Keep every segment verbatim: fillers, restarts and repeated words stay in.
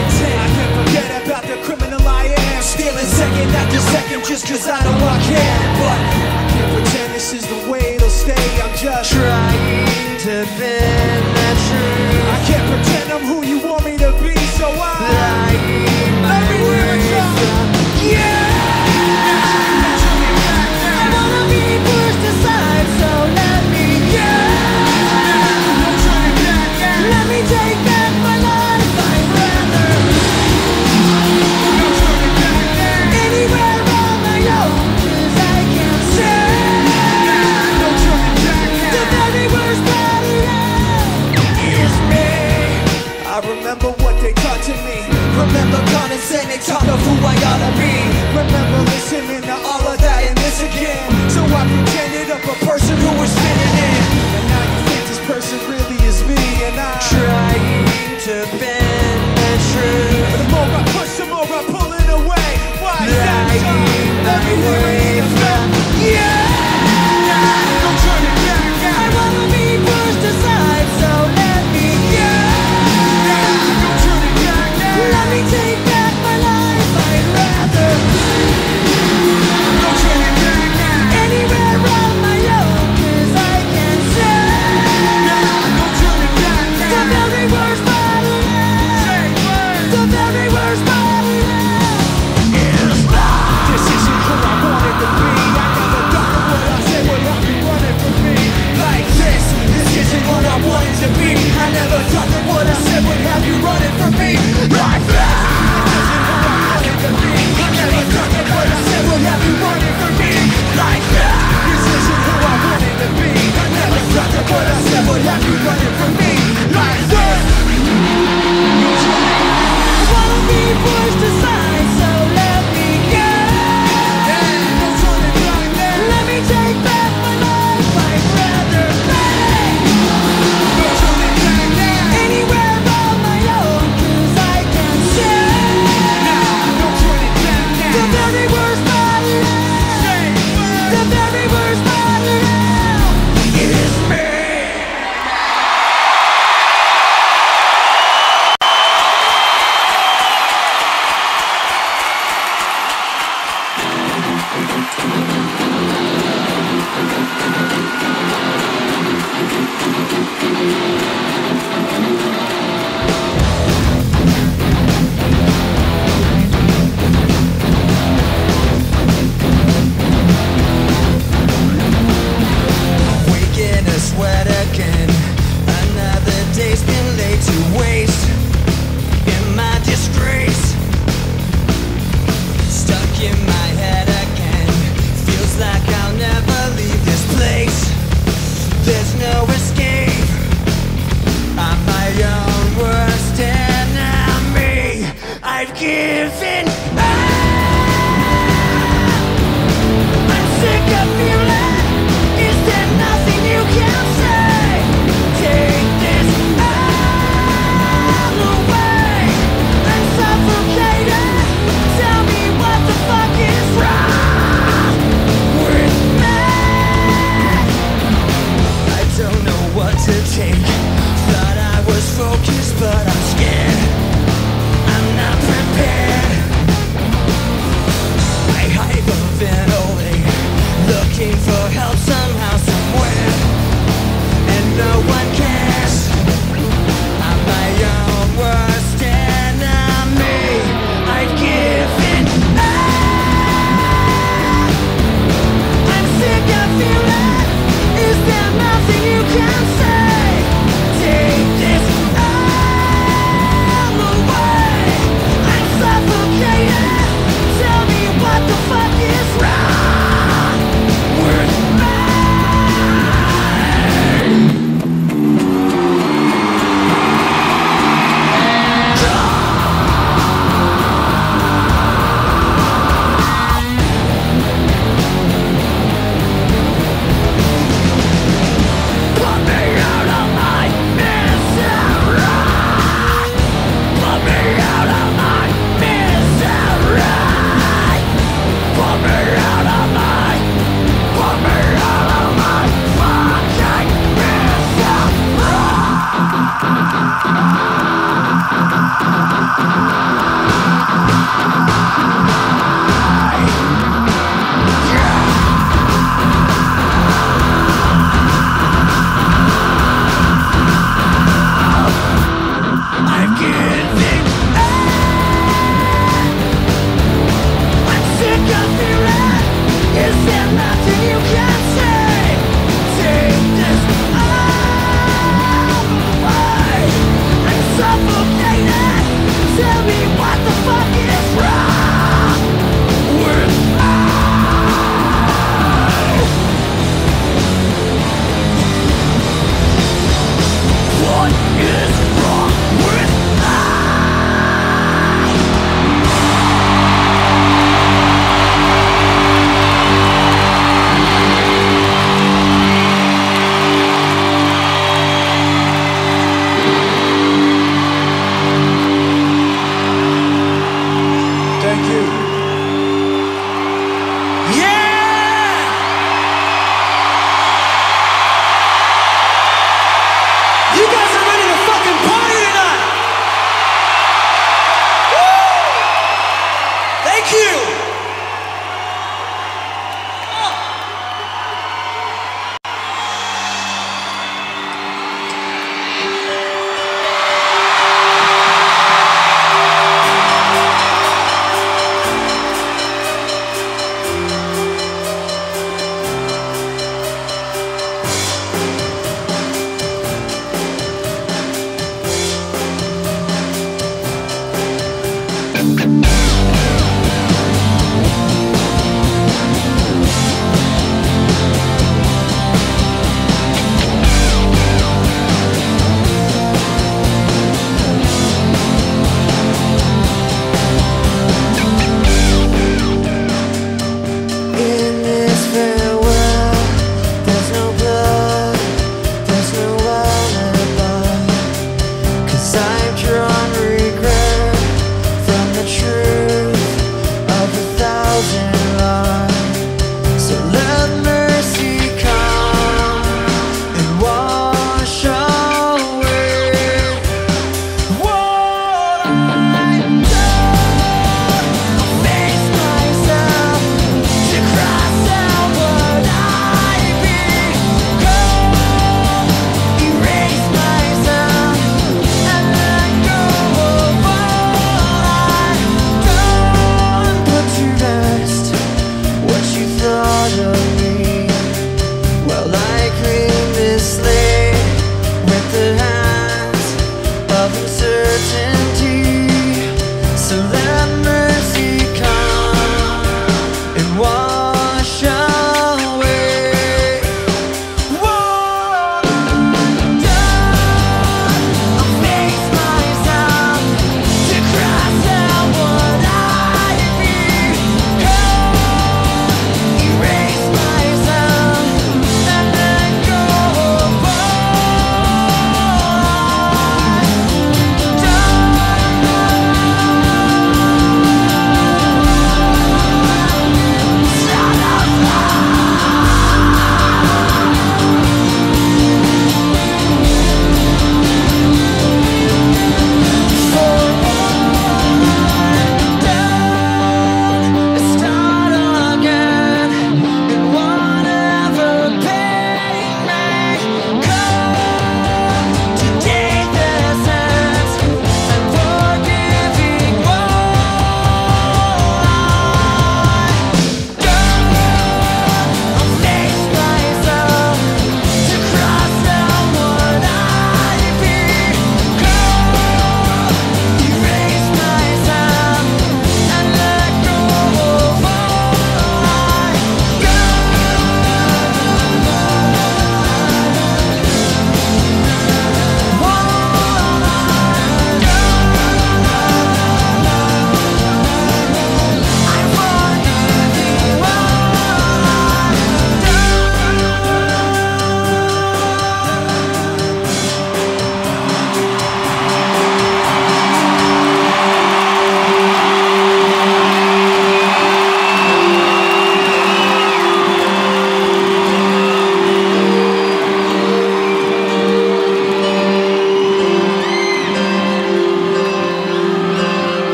ten. I can forget about the criminal I am, stealing second after second just cause I know I can. But I can't pretend this is the way it'll stay. I'm just trying to bend that truth. I can't pretend I'm who you want me to be, so I lying everywhere I go. Yeah. Remember guns and they taught of who I gotta be. Remember listening to all of that and this again. So I pretended up a person who was fitting in, and now you think this person really is me. And I'm trying to bend the truth. The more I push, the more I'm pulling away. Why is that time? Everywhere I need to feel. Yeah! Don't turn it back now. I wanna be pushed aside, so let me go. Let me take back my life, I'd rather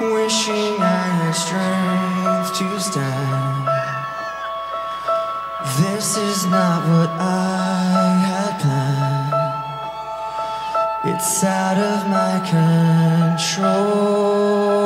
Wishing I had strength to stand. This is not what I had planned. It's out of my control.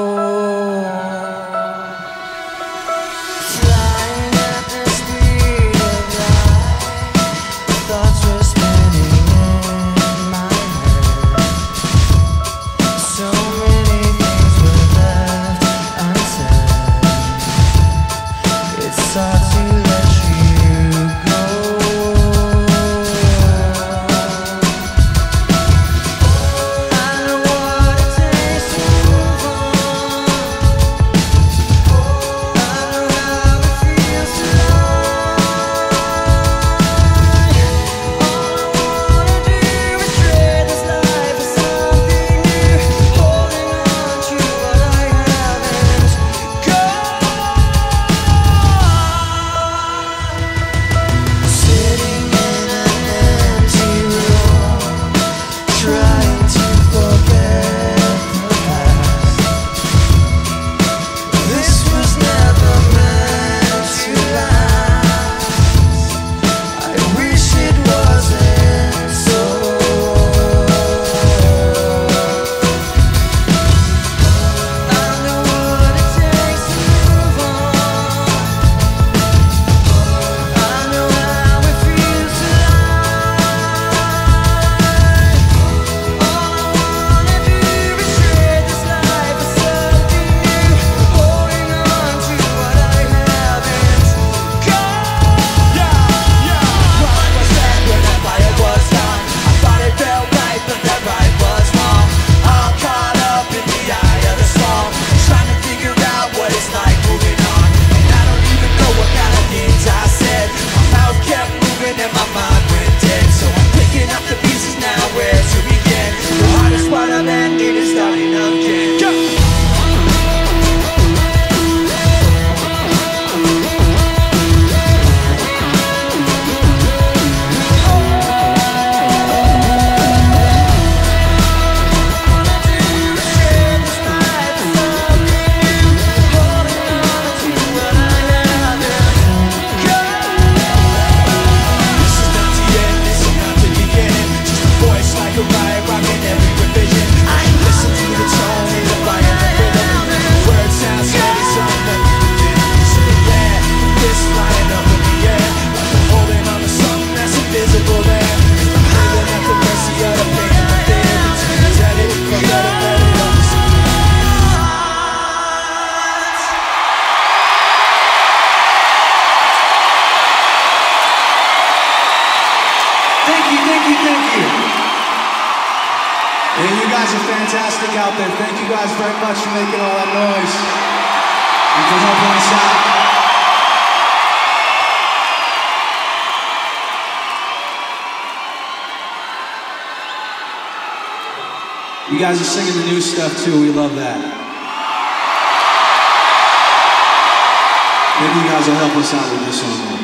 Rockin' every revision. I ain't listen to the tone. out there. Thank you guys very much for making all that noise and for helping us out. You guys are singing the new stuff too, we love that. Maybe you guys will help us out with this one.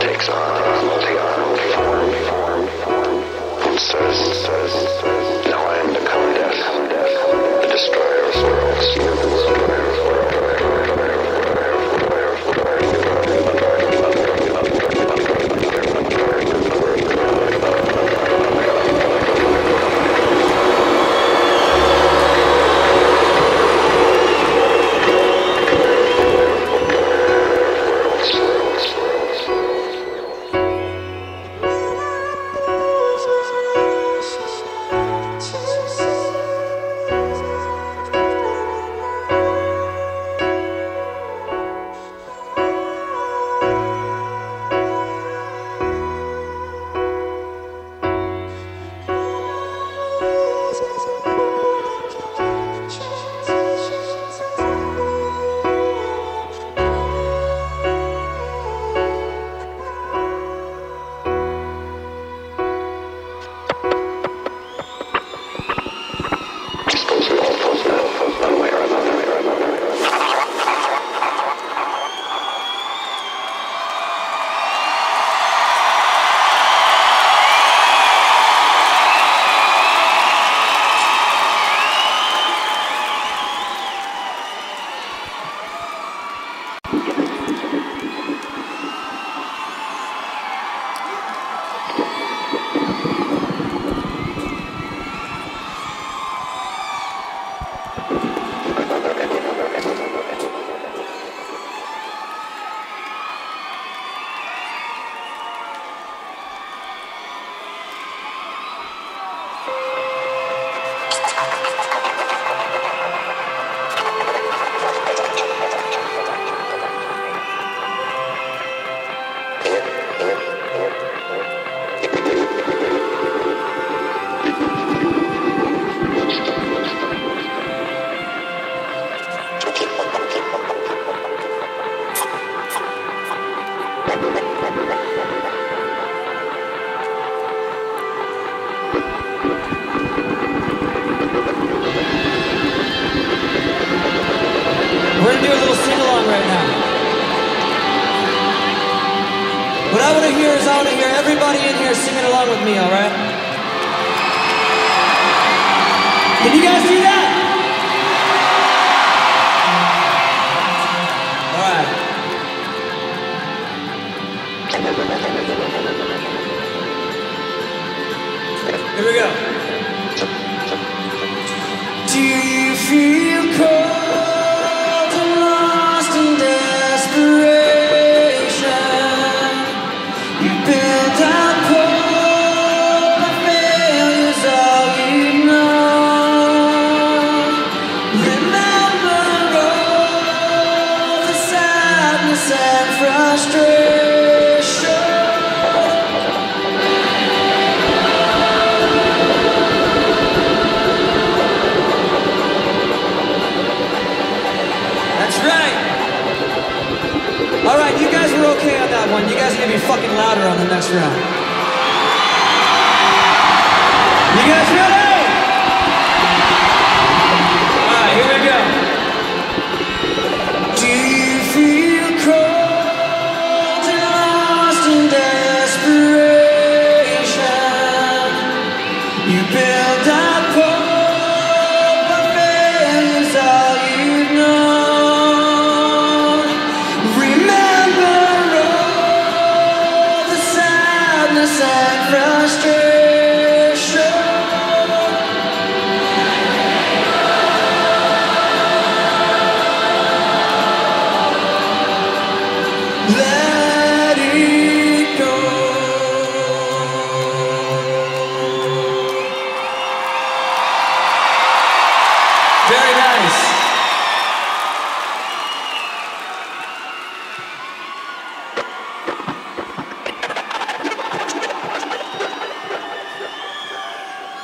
takes on a multi-form form and says, now I am become death, the destroyer of worlds, the world.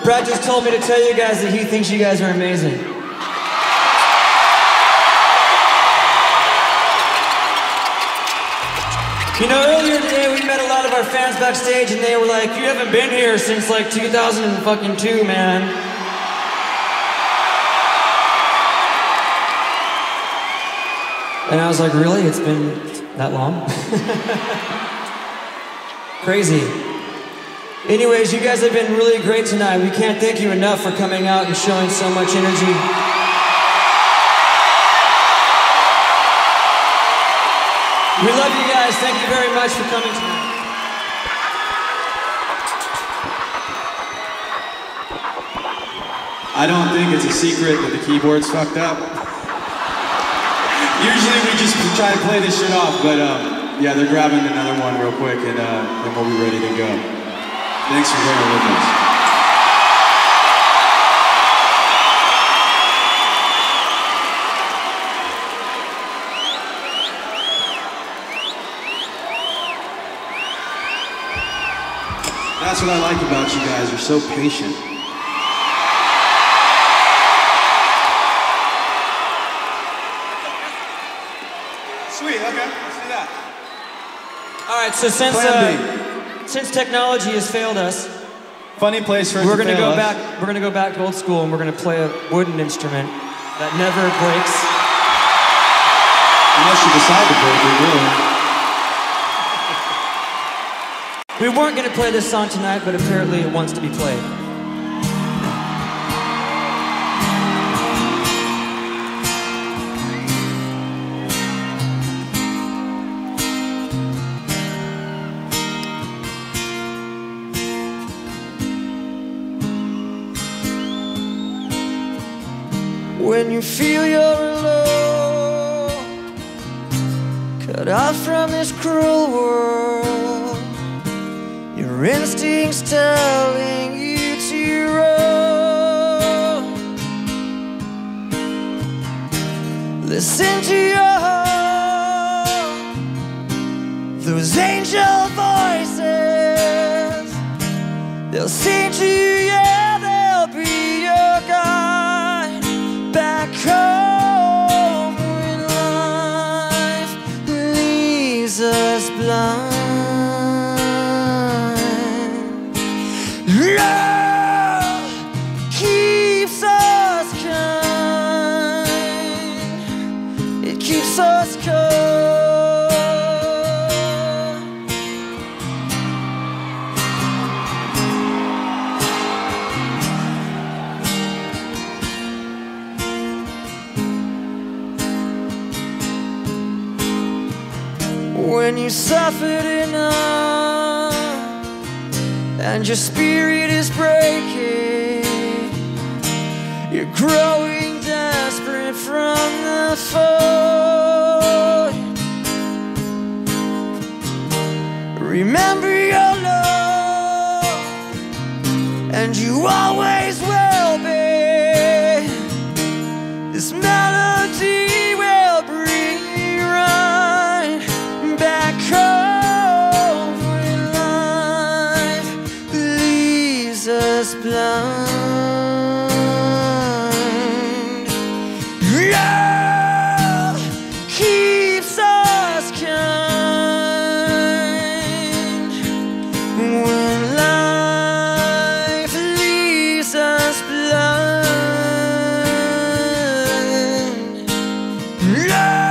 Brad just told me to tell you guys that he thinks you guys are amazing. You know, earlier today we met a lot of our fans backstage and they were like, you haven't been here since like two thousand two, man. And I was like, really? It's been that long? Crazy. Anyways, you guys have been really great tonight. We can't thank you enough for coming out and showing so much energy. We love you guys. Thank you very much for coming tonight. I don't think it's a secret that the keyboard's fucked up. Usually we just try to play this shit off, but um, yeah, they're grabbing another one real quick, and uh, then we'll be ready to go. Thanks for being with us. That's what I like about you guys. You're so patient. Sweet, okay, let's do that. All right, so since uh, since technology has failed us, funny place for us. We're gonna go back. We're gonna go back to old school, and we're gonna play a wooden instrument that never breaks, unless you decide to break it, really. We weren't gonna play this song tonight, but apparently it wants to be played. When you feel you're alone, cut off from this cruel world, your instincts telling you to roll. Listen to your heart, those angel voices, they'll sing to you, yeah, they'll be your God. Back home when life leaves us blind, love keeps us kind, it keeps us cold. When you suffered enough and your spirit is breaking, you're growing desperate from the fold. Remember your love, and you always will be. This melody will bring you right back home when life leaves us blind. Love keeps us kind when life leaves us blind. Love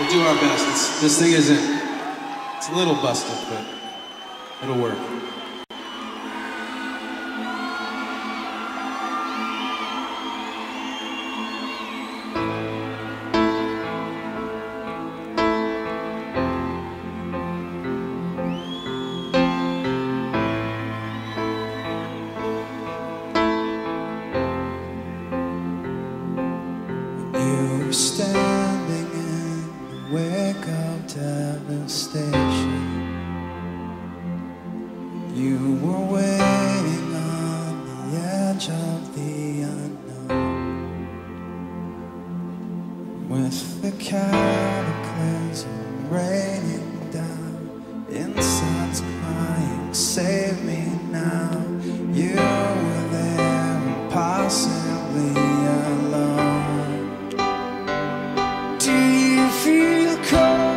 We'll do our best. It's, this thing isn't, it's a little busted, but It'll work. You're standing in the wake of devastation. You were waiting on the edge of the unknown, with the cataclysm raining down, incense crying, save me now. You were there, impossibly alone. Do you feel cold?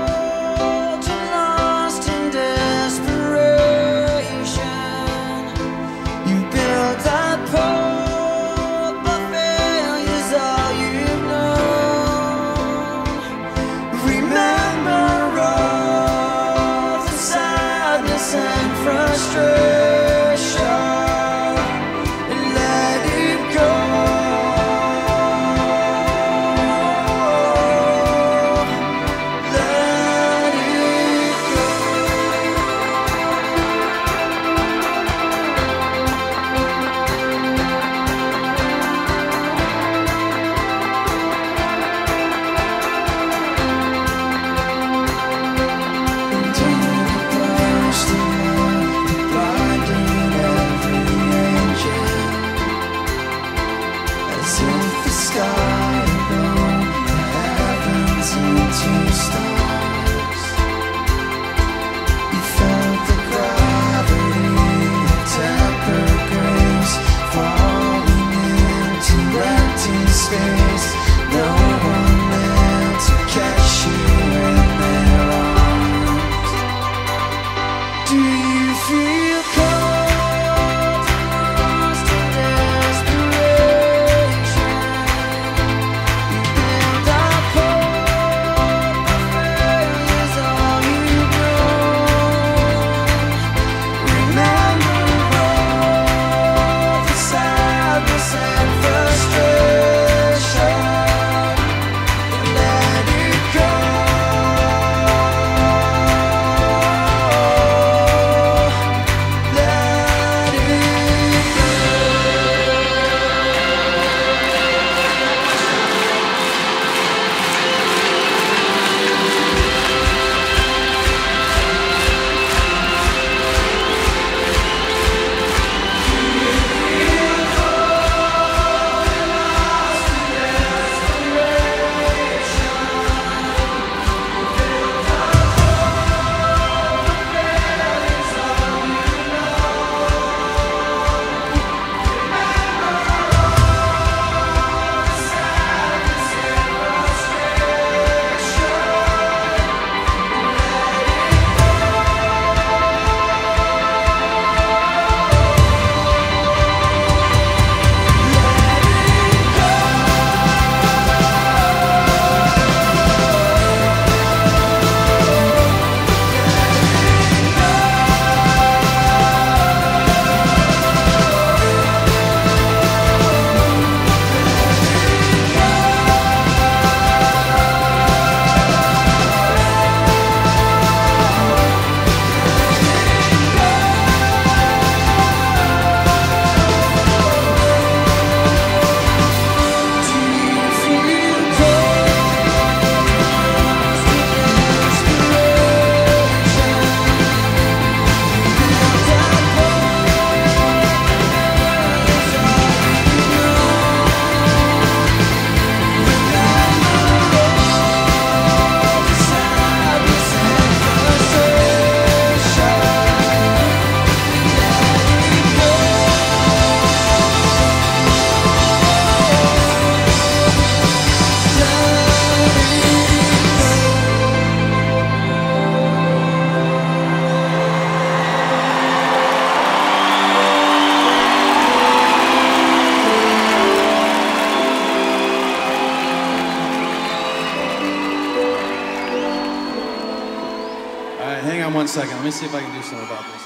Hang on one second. Let me see if I can do something about this.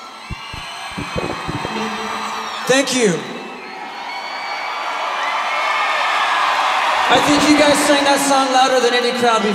Thank you. I think you guys sang that song louder than any crowd we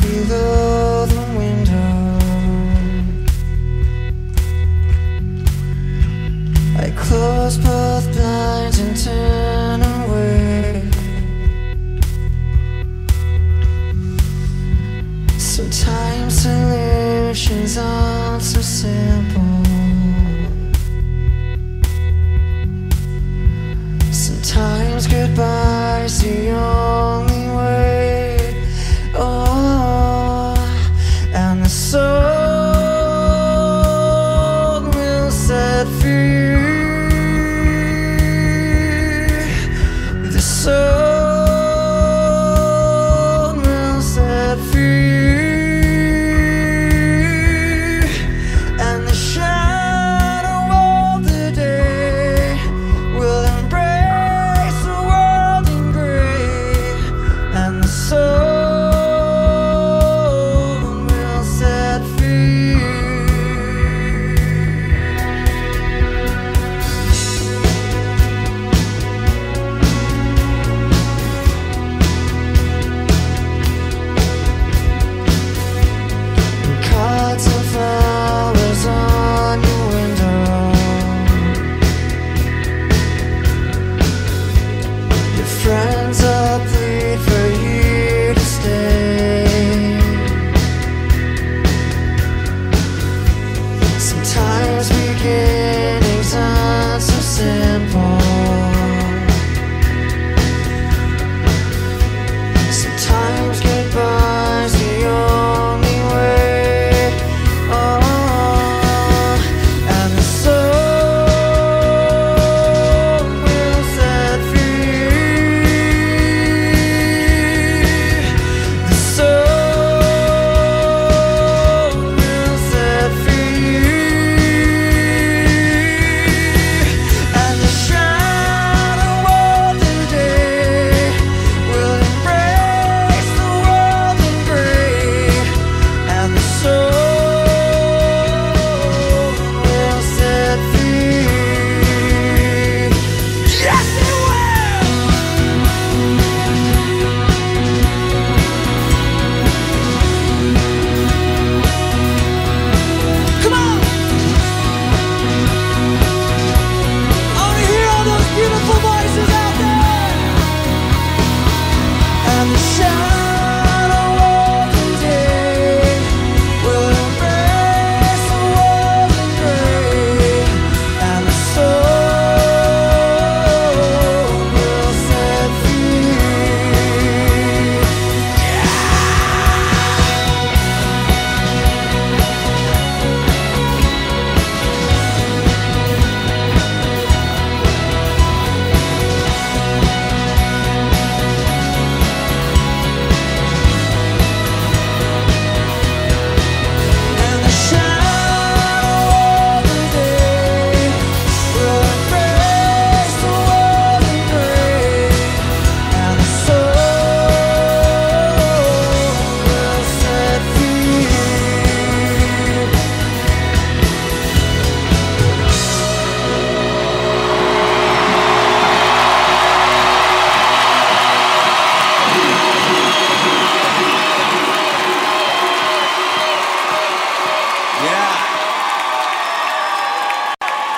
through the window. I close both blinds and turn away. Sometimes solutions aren't so simple. Sometimes goodbye's the only way. Oh, and the soul will set free. The soul will set free. And the shadow of the day will embrace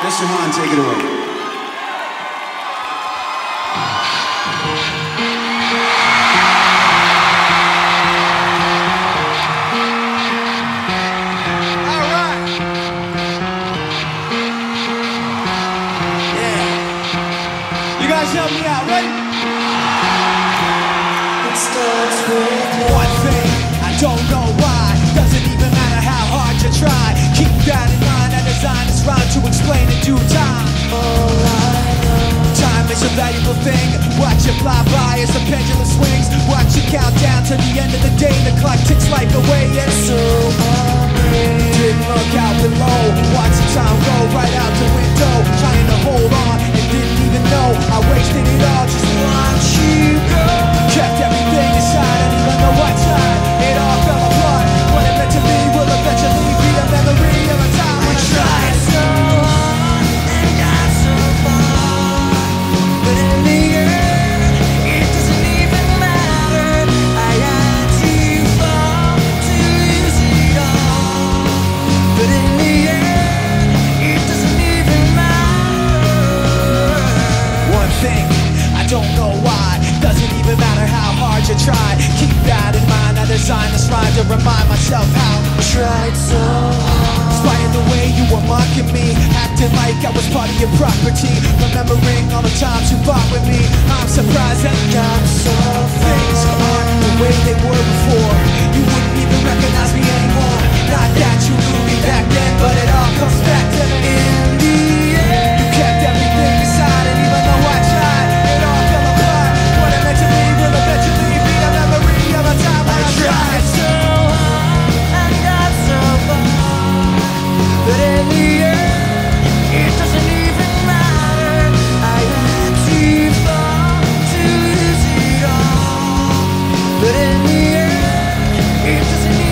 Mister Han, take it away. To explain in due time. All I know. Time is a valuable thing. Watch it fly by as the pendulum swings. Watch it count down to the end of the day. The clock ticks like away, and so I didn't look out below. Watch the time roll right out the window. Trying to hold on and didn't even know I wasted it all. Just watch you go. Kept everything inside. I didn't know what time it all fell apart. What it meant to me will eventually be a memory of a time I tried. It doesn't even matter, I had to fall. yourself out. Tried so hard. Despite the way you were mocking me, acting like I was part of your property, remembering all the times you fought with me. I'm surprised that I'm so far. Things aren't the way they were before. You wouldn't even recognize me anymore. Not that you knew me back then, but it all comes back to in the end. You kept everything beside it, even though I tried. It all fell apart. What eventually will eventually be a memory of a time I, I tried so hard, I got so far, but in the end, it doesn't even matter. I had to fall to lose it all, but in the end, it doesn't even.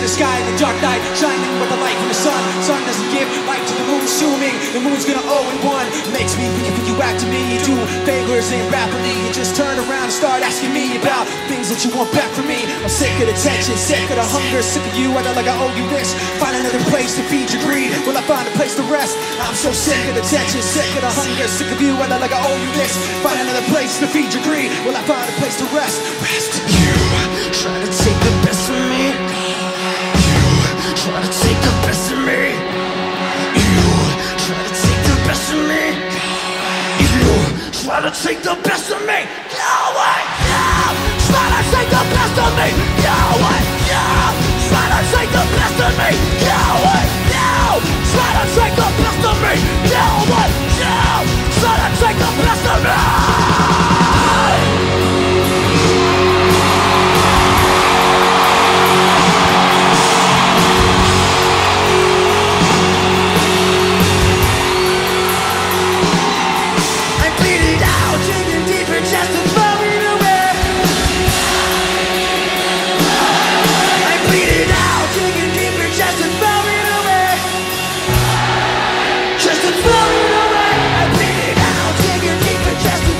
Sky in the dark night, shining with the light from the sun, sun doesn't give light to the moon, assuming the moon's gonna owe and one. Makes me think if you act to me, you do favors and rapidly, you just turn around and start asking me about things that you want back from me. I'm sick of the tension, sick of the hunger, sick of you, I got like I owe you this. Find another place to feed your greed, will I find a place to rest? I'm so sick of the tension, sick of the hunger, sick of you, I got like I owe you this. Find another place to feed your greed, will I find a place to rest? Rest. You try to take the best from me, you try to take the best of me, you try to take the best of me, you try to take the best of me. No way, no, try to take the best of me. No way, no, try to take the best of me. No way, no, try to take the best of me. No way, no, try to take the best of me. Just a floating away, I bleed it out, take your deeper chest and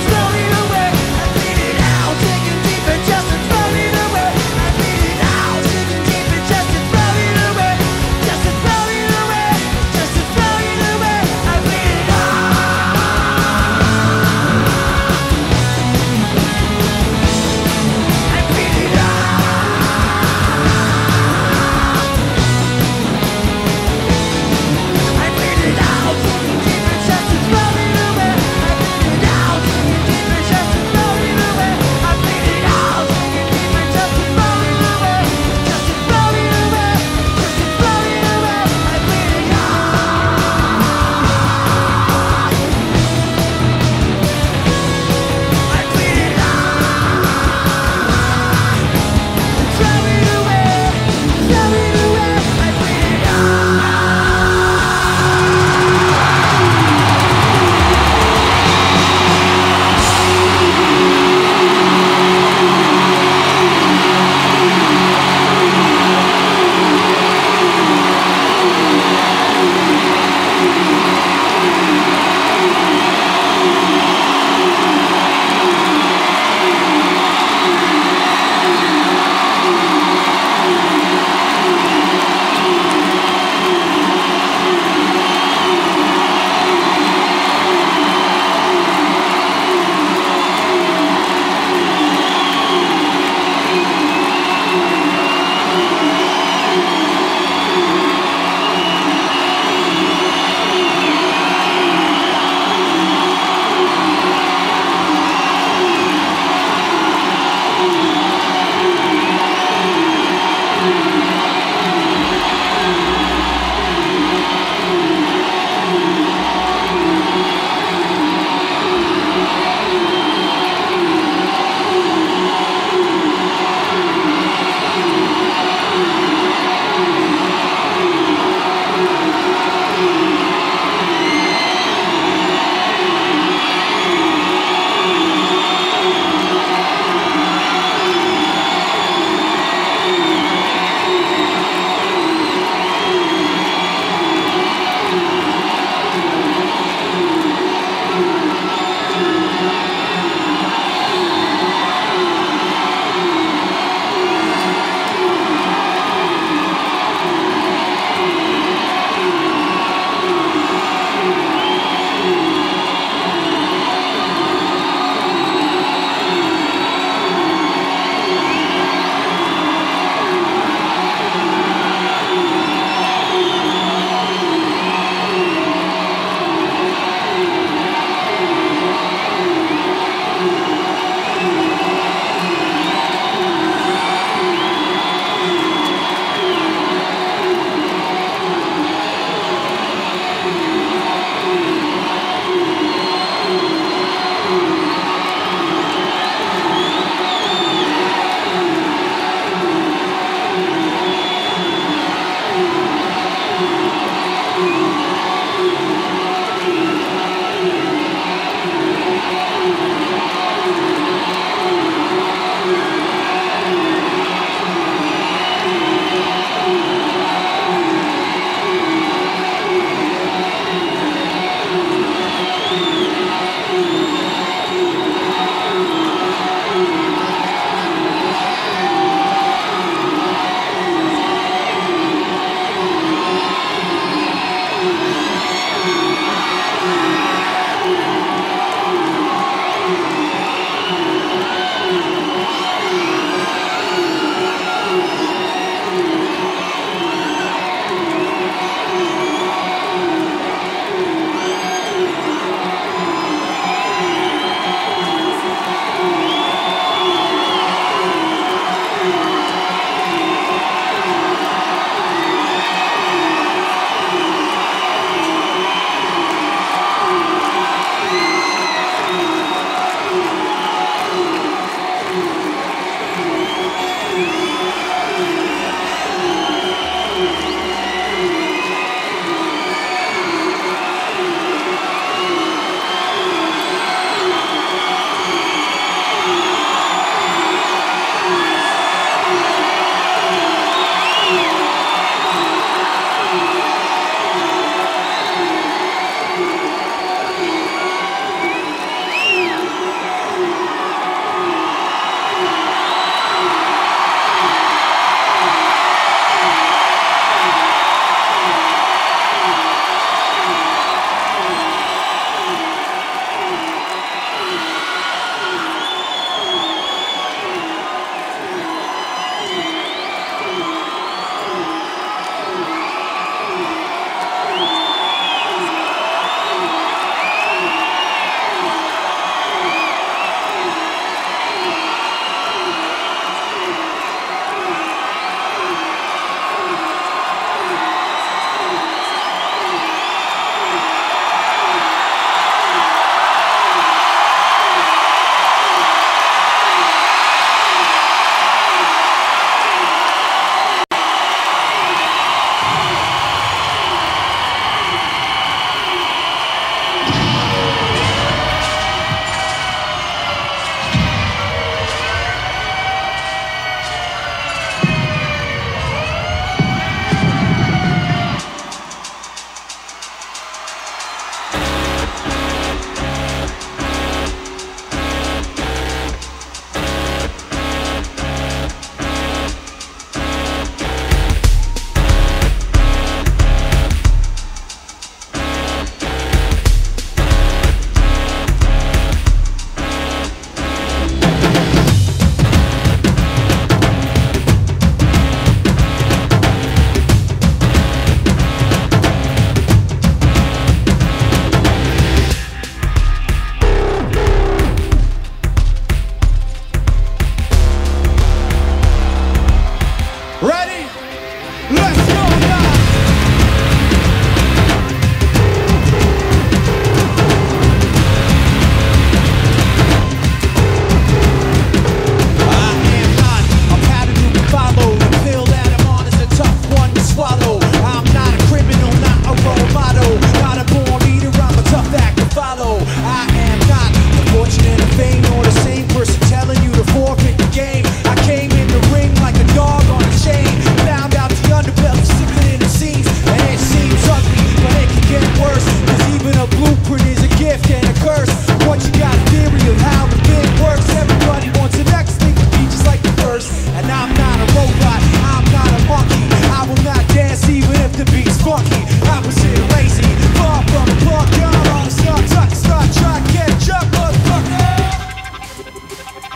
the beat's funky, I was here lazy, far from the park, got all the stuff, tuck, start, try, get up, motherfucker.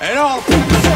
And all the people say,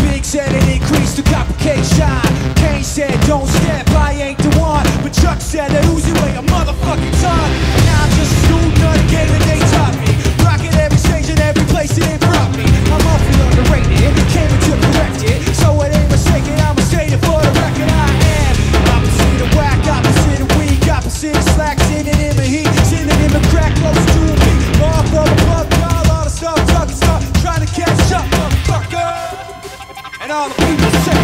Big said it increased the complication. Kane said don't step, I ain't the one. But Chuck said that Uzi weigh a motherfucking ton. And I'm just a student of the game that they taught me, rocking every stage and every place it ain't brought me. I'm awfully underrated, came into corrected, so it ain't mistaken, I'ma state it for the record. I am opposite of whack, opposite of weak, opposite of slack, synonym of heat, synonym of crack, close to me. Off of the plug, all, all the stuff, talking stuff, trying to catch up. And all the people say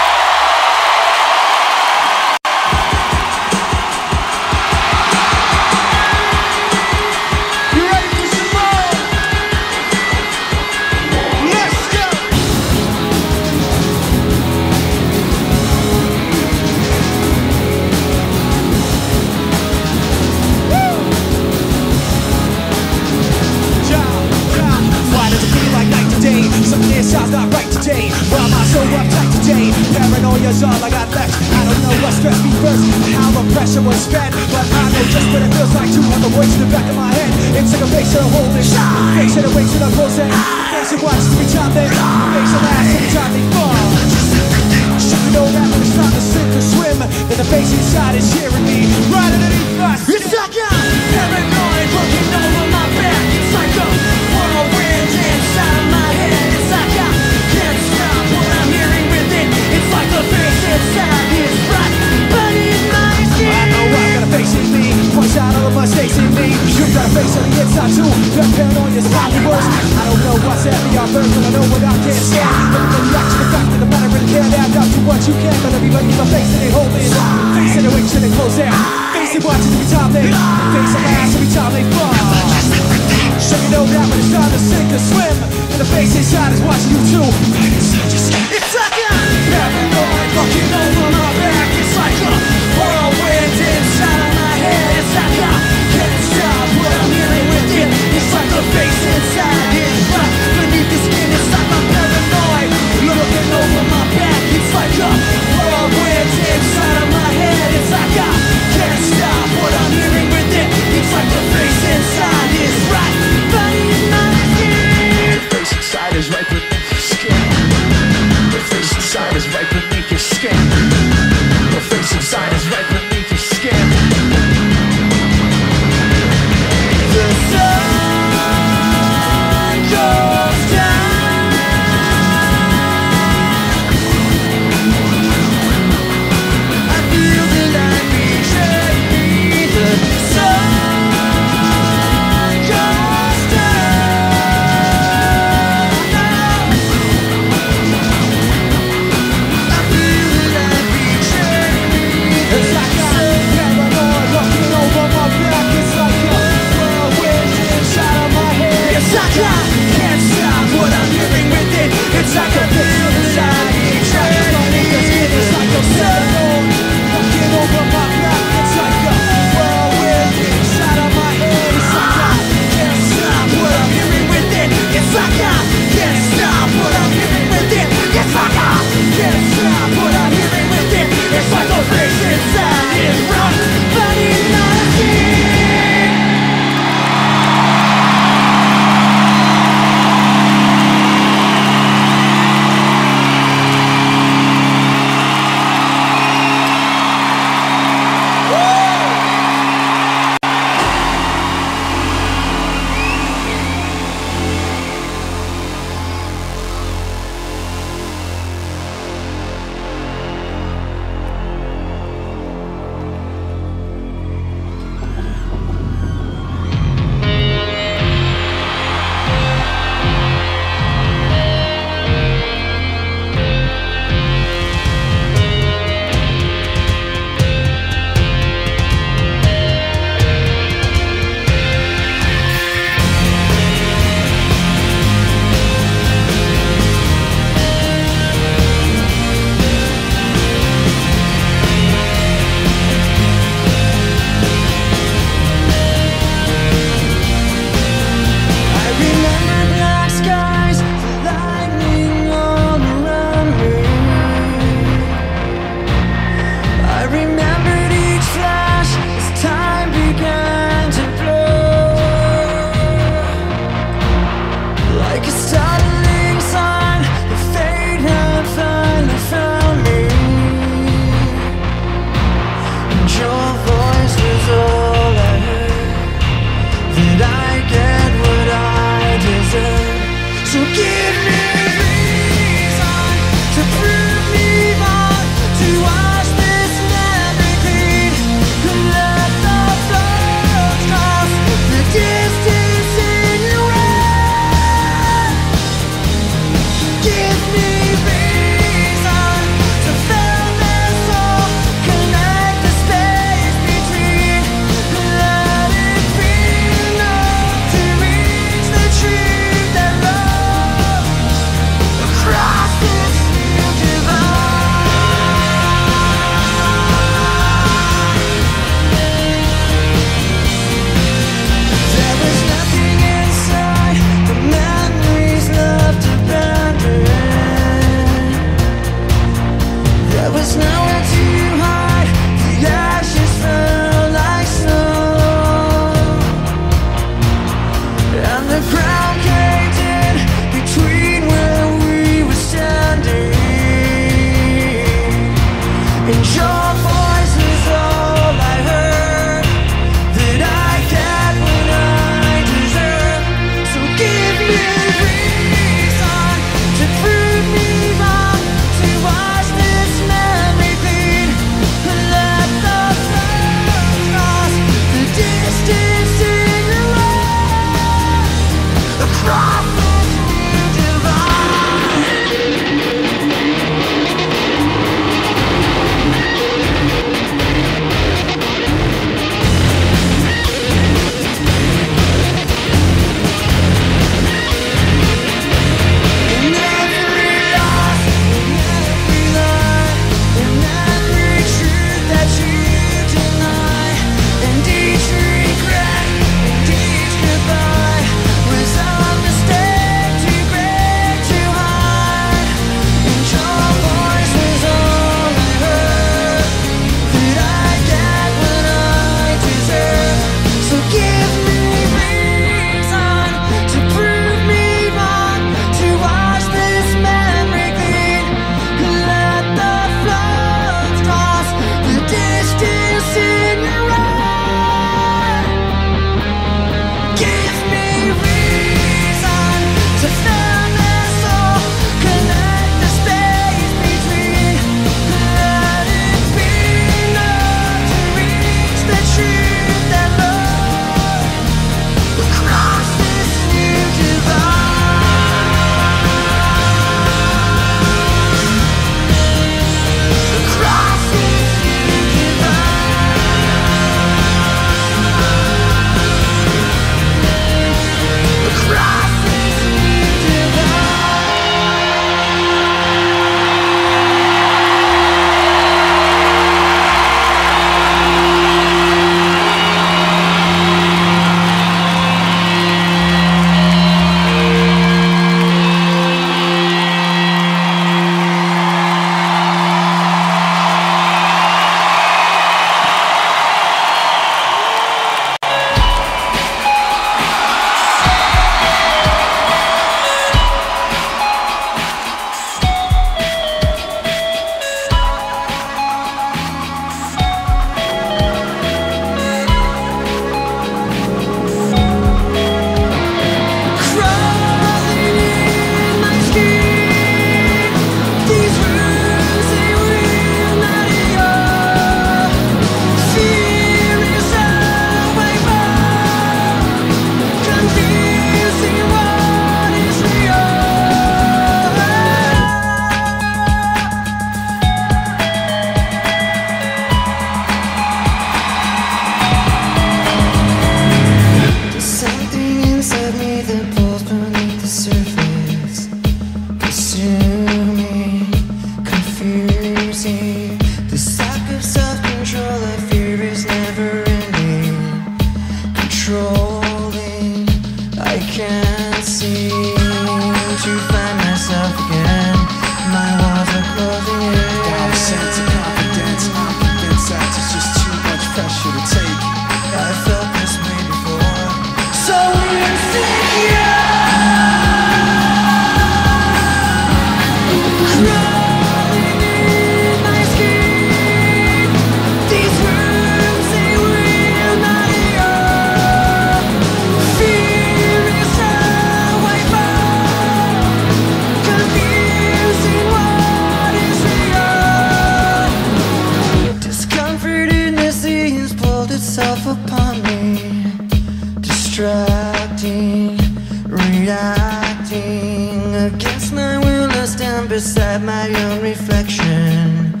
reacting, reacting against my will. I stand beside my own reflection.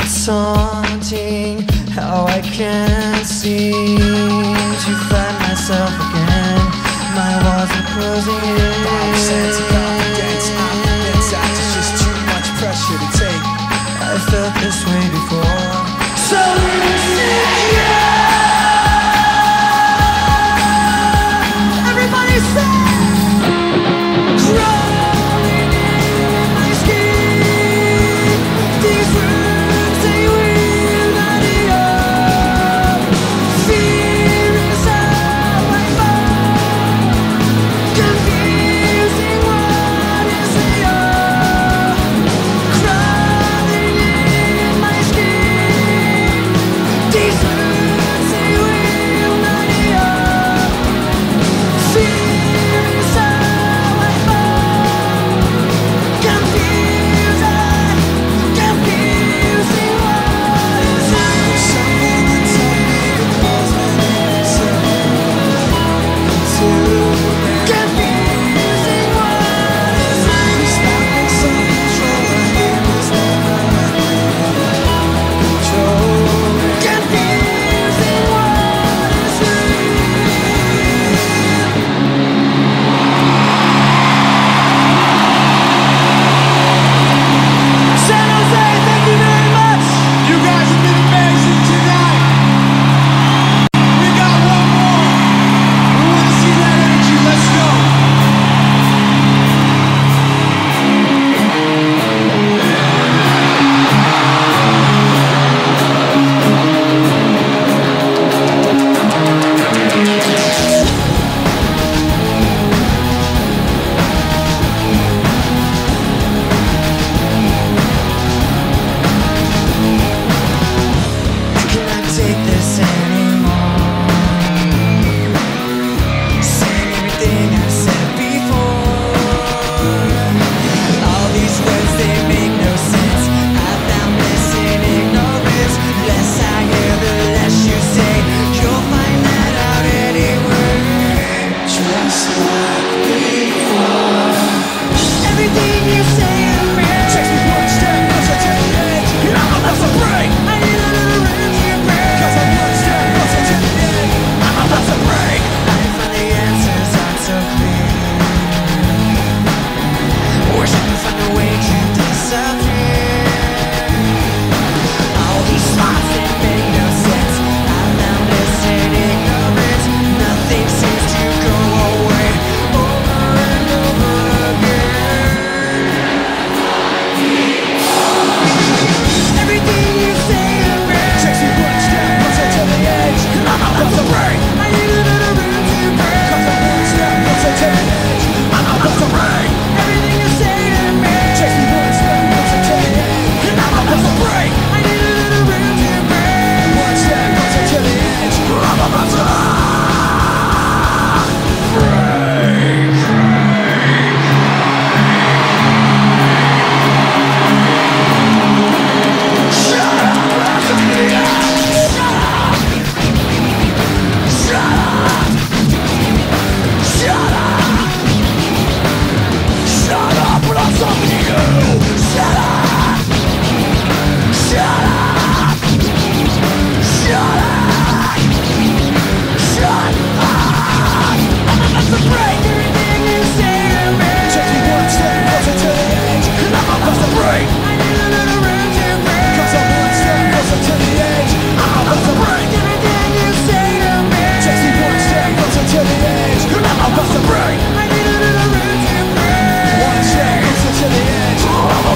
It's haunting how I can't seem to find myself again. My walls are closing in. Five cents of confidence, confidence, it's just too much pressure to take. I felt this way before. So insecure.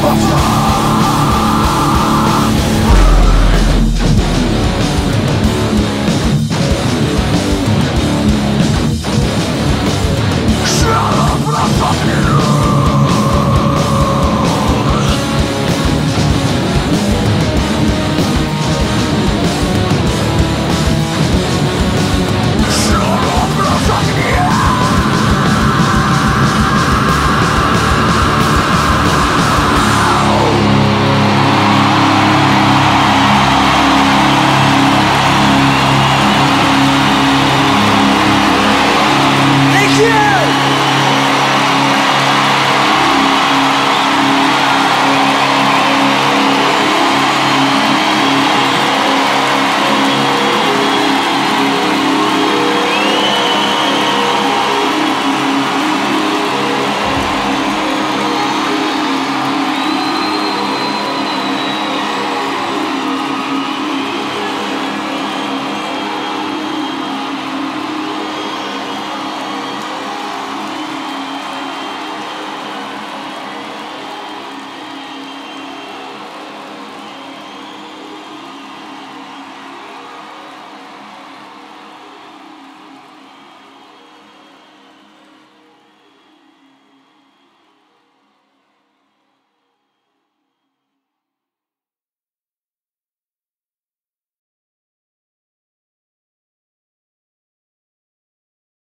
What's